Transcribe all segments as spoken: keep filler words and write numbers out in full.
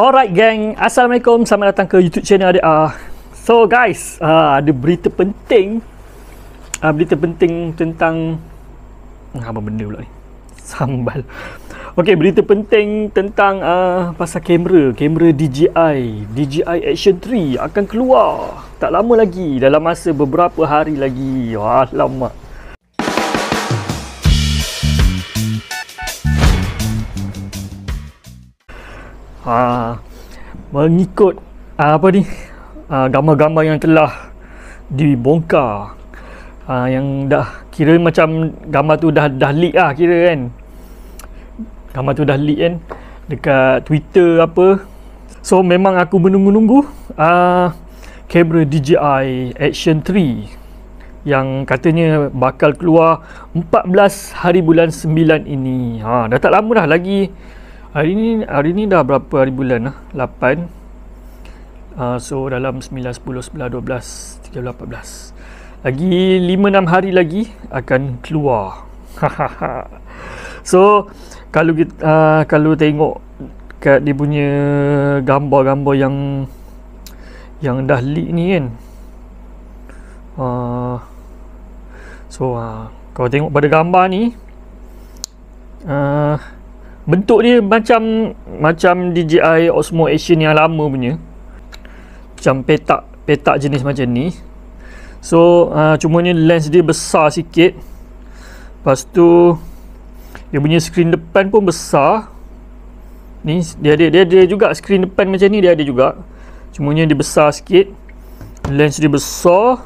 Alright geng, Assalamualaikum, selamat datang ke YouTube channel Adik Are. So guys, uh, ada berita penting uh, Berita penting tentang uh, Apa benda pula ni? Sambal. Ok, berita penting tentang uh, pasal kamera, kamera D J I D J I Action three akan keluar tak lama lagi, dalam masa beberapa hari lagi. Alamak. Ha, mengikut uh, apa ni uh, gambar-gambar yang telah dibongkar, uh, yang dah kira macam gambar tu dah dah leak lah kira kan, gambar tu dah leak kan dekat Twitter apa. So memang aku menunggu-nunggu uh, kamera D J I Action three yang katanya bakal keluar empat belas hari bulan sembilan ini. Ha, dah tak lama dah lagi. Hari ni, hari ni dah berapa hari bulan lah? lapan. Uh, so dalam sembilan, sepuluh, sebelas, dua belas, tiga belas, empat belas. Lagi lima enam hari lagi akan keluar. So kalau kita uh, kalau tengok kat dia punya gambar-gambar yang yang dah leak ni kan. Uh, so uh, kalau tengok pada gambar ni, uh, bentuk dia macam macam D J I Osmo Action yang lama punya, macam petak petak jenis macam ni. So uh, cuma ni lens dia besar sikit, lepas tu dia punya skrin depan pun besar ni. Dia ada dia ada juga skrin depan macam ni, dia ada juga, cuma ni dia besar sikit, lens dia besar.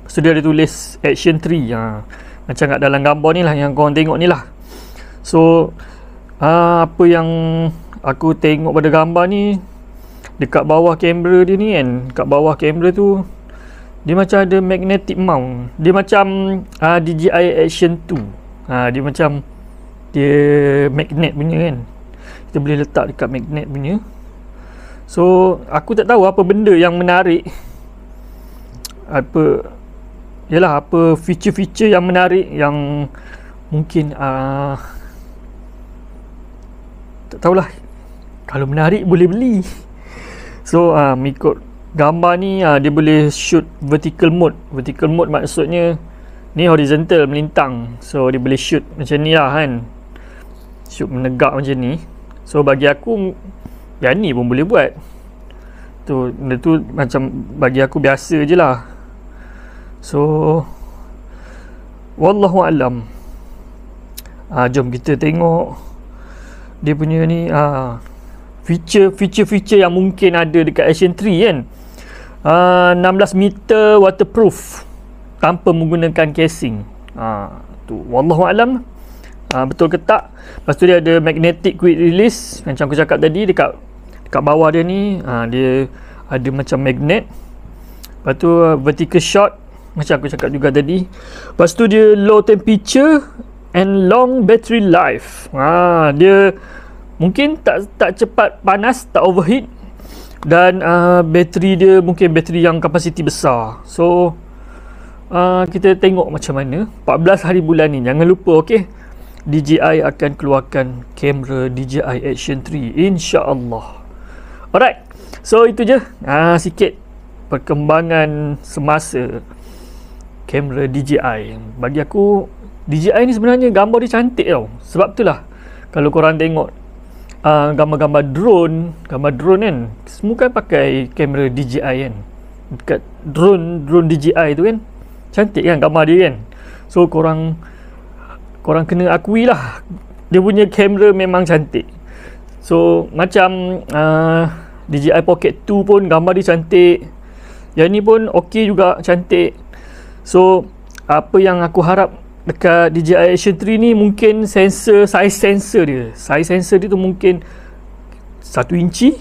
Lepas tu dia ada tulis Action three, ha, macam kat dalam gambar ni lah yang korang tengok ni lah. So ha, apa yang aku tengok pada gambar ni, dekat bawah kamera dia ni kan, dekat bawah kamera tu dia macam ada magnetic mount. Dia macam ha, D J I Action two, ha, dia macam dia magnet punya kan, kita boleh letak dekat magnet punya. So aku tak tahu apa benda yang menarik, apa yalah apa feature-feature yang menarik yang mungkin ah ha, tak tahulah, kalau menarik boleh beli. So uh, mengikut gambar ni, uh, dia boleh shoot vertical mode. Vertical mode maksudnya ni horizontal, melintang. So dia boleh shoot macam ni lah kan, shoot menegak macam ni. So bagi aku yang ni pun boleh buat tu, benda tu macam bagi aku biasa je lah. So wallahualam, uh, jom kita tengok dia punya ni ah, feature feature feature yang mungkin ada dekat Action three kan. Ah, enam belas meter waterproof tanpa menggunakan casing. Ah, tu wallahualam. Ah, betul ke tak? Lepas tu dia ada magnetic quick release macam aku cakap tadi. Dekat dekat bawah dia ni, ah, dia ada macam magnet. Lepas tu vertical shot macam aku cakap juga tadi. Lepas tu dia low temperature and long battery life. Ha, dia mungkin tak tak cepat panas, tak overheat, dan uh, bateri dia mungkin bateri yang kapasiti besar. So uh, kita tengok macam mana empat belas hari bulan ni. Jangan lupa okey, D J I akan keluarkan kamera D J I Action three insya-Allah. Alright. So itu je uh, sikit perkembangan semasa kamera D J I. Bagi aku D J I ni sebenarnya gambar dia cantik tau. Sebab tu lah kalau korang tengok uh, gambar-gambar drone, gambar drone kan, semua kan pakai kamera D J I kan. Dekat drone drone D J I tu kan, cantik kan gambar dia kan. So korang korang kena akui lah, dia punya kamera memang cantik. So macam uh, D J I Pocket two pun gambar dia cantik, yang ni pun okey juga, cantik. So apa yang aku harap dekat D J I Action three ni, mungkin sensor, size sensor dia size sensor dia tu mungkin satu inci.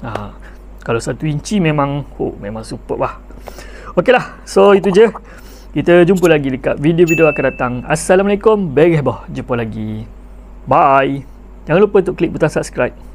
Ha, kalau satu inci memang oh, memang superb lah. Ok lah, so itu je, kita jumpa lagi dekat video-video akan datang. Assalamualaikum, berhebah, jumpa lagi, bye. Jangan lupa untuk klik butang subscribe.